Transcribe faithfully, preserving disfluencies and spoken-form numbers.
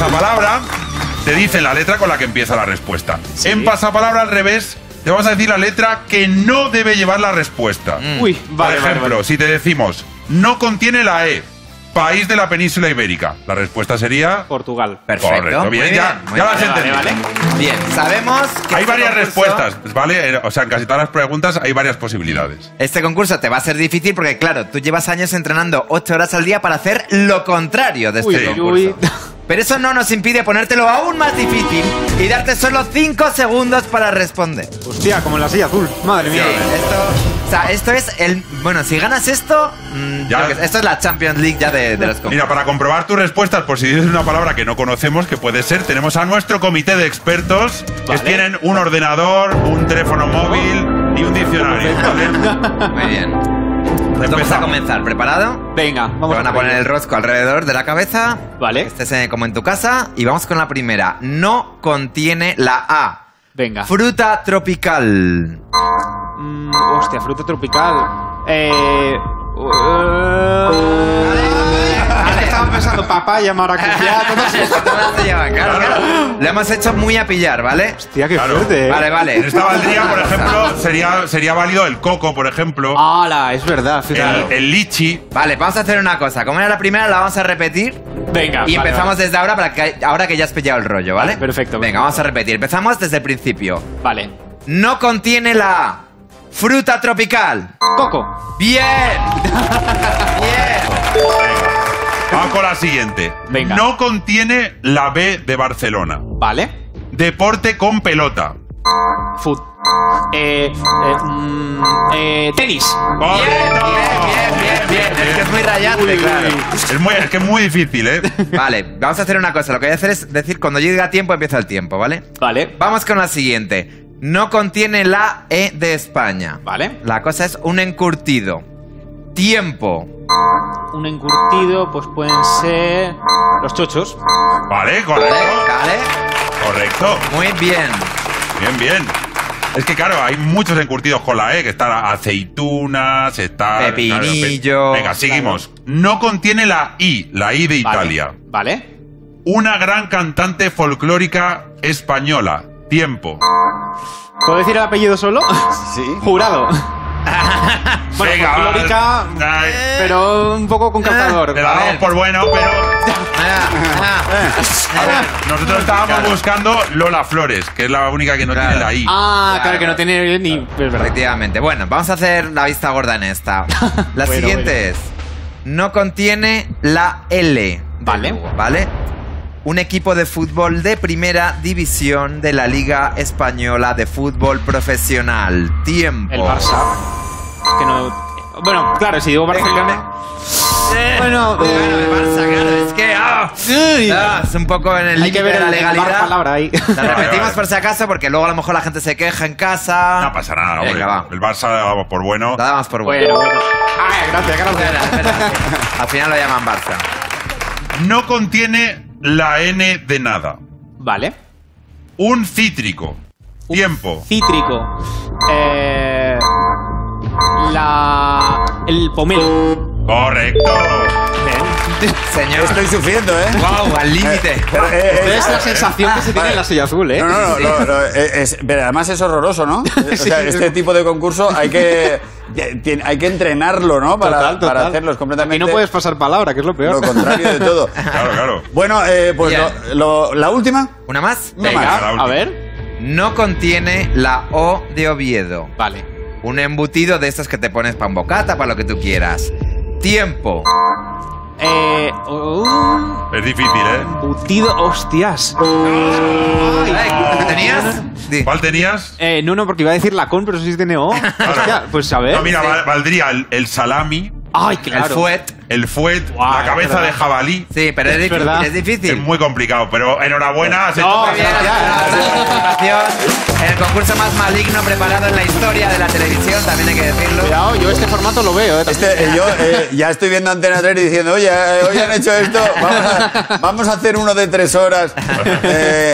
Pasapalabra te dicen la letra con la que empieza la respuesta. ¿Sí? En Pasapalabra al revés te vamos a decir la letra que no debe llevar la respuesta. Mm. Uy, vale, Por ejemplo, vale, vale. si te decimos, no contiene la E, país de la península ibérica, la respuesta sería... Portugal. Perfecto. Correcto. Bien, bien, ya, ya bien, las entendí. Vale, vale. Bien, sabemos que... Hay este varias concurso... respuestas, ¿vale? O sea, en casi todas las preguntas hay varias posibilidades. Este concurso te va a ser difícil porque, claro, tú llevas años entrenando ocho horas al día para hacer lo contrario de este uy, concurso. Uy. Pero eso no nos impide ponértelo aún más difícil y darte solo cinco segundos para responder. Hostia, como en la silla azul. Madre mía. Sí, esto, o sea, esto es el... Bueno, si ganas esto... Mmm, ya. Que, esto es la Champions League ya de, de los... Mira, para comprobar tus respuestas, por si dices una palabra que no conocemos, que puede ser, tenemos a nuestro comité de expertos, vale, que tienen un ordenador, un teléfono móvil y un diccionario. ¿Vale? Muy bien. Pues vamos a comenzar, ¿preparado? Venga, vamos. Te van a poner el rosco alrededor de la cabeza. Vale. Este es como en tu casa. Y vamos con la primera. No contiene la A. Venga. Fruta tropical. Mm, hostia, fruta tropical. Eh. Uh, vale, estaban pensando papaya, maracuyá, todas se llevan, claro, claro. Lo hemos hecho muy a pillar, ¿vale? Hostia, qué claro. fuerte, ¿eh? Vale, vale. En esta valdría, por ejemplo, sería, sería válido el coco, por ejemplo. ¡Hala! Es verdad, claro. El, el lichi. Vale, vamos a hacer una cosa. Como era la primera, la vamos a repetir. Venga. Y vale, empezamos vale. desde ahora, para que, ahora que ya has pillado el rollo, ¿vale? Vale, perfecto. Venga, perfecto. Vamos a repetir. Empezamos desde el principio. Vale. No contiene la A. Fruta tropical. Coco. Bien. Bien. Vamos con la siguiente. Venga. No contiene la B de Barcelona. Vale. Deporte con pelota. Fut. Eh, eh, mm, eh, tenis. Bien, bien, bien, bien, bien. Es que es muy rayante, claro. Es, muy, es que es muy difícil, ¿eh? Vale, vamos a hacer una cosa. Lo que voy a hacer es decir, cuando llegue a tiempo, empieza el tiempo, ¿vale? Vale. Vamos con la siguiente. No contiene la E de España. Vale. La cosa es un encurtido. Tiempo. Un encurtido, pues pueden ser los chochos. Vale, correcto. Vale, correcto. Muy bien. Bien, bien. Es que claro, hay muchos encurtidos con la E, que están aceitunas, está... Pepinillo. Claro, pe... Venga, seguimos. Claro. No contiene la I, la I de Italia. Vale. Vale. Una gran cantante folclórica española. Tiempo. ¿Puedo decir el apellido solo? Sí. Jurado. Bueno, venga, folclórica, pero un poco con cantador. Le damos por bueno, pero... A ver, nosotros estábamos claro. buscando Lola Flores, que es la única que no claro. tiene la I. Ah, claro, claro, que no tiene ni... Claro. Pues efectivamente. Bueno, vamos a hacer la vista gorda en esta. La bueno, siguiente bueno. es... No contiene la L. Vale. Vale. Un equipo de fútbol de primera división de la Liga Española de Fútbol Profesional. Tiempo. El Barça. Que no... Bueno, claro, si digo Barça... Eh, bueno, eh, bueno, el Barça, claro, es que... Oh, es un poco en el límite de la legalidad. Hay que ver la palabra ahí. La repetimos por si acaso, porque luego a lo mejor la gente se queja en casa. No pasa nada, hombre. Venga, va. El Barça lo damos por bueno. Lo damos por bueno. Bueno, bueno. Ay, gracias, gracias. Espera, espera. Al final lo llaman Barça. No contiene... la N de nada. Vale. Un cítrico. Un tiempo. Cítrico. Eh, la... El pomelo. Correcto. Bien. Señor, estoy sufriendo, ¿eh? Wow, al límite. Eh, eh, Esto eh, es eh, la sensación eh, que se tiene eh, en la silla azul, ¿eh? No, no, no. Sí. no, no es, pero además es horroroso, ¿no? O sea, este tipo de concurso hay que... Hay que entrenarlo, ¿no? Para, total, total. para hacerlos completamente. Y no puedes pasar palabra, que es lo peor. Lo contrario de todo. Claro, claro. Bueno, eh, pues yeah. lo, lo, la última. ¿Una más? Una Venga, más. A ver. No contiene la O de Oviedo. Vale. Un embutido de estos que te pones para un bocata, para lo que tú quieras. Tiempo. Eh, uh, es difícil, ¿eh? Embutido, hostias. ¿Cuál tenías? ¿Cuál tenías? Eh, no, no, porque iba a decir lacón, pero si es de neo. Claro. Hostia, pues a ver. No, mira, val valdría el, el salami. Ay, claro. El fuet. El fuet, wow, la cabeza de jabalí. Sí, pero es, es, difícil, es difícil. Es muy complicado, pero enhorabuena. Has no, hecho bien, el concurso más maligno preparado en la historia de la televisión, también hay que decirlo. Cuidado, yo este formato lo veo. ¿eh? Este, eh, yo eh, ya estoy viendo Antena tres y diciendo, oye, eh, hoy han hecho esto, vamos a, vamos a hacer uno de tres horas. Eh,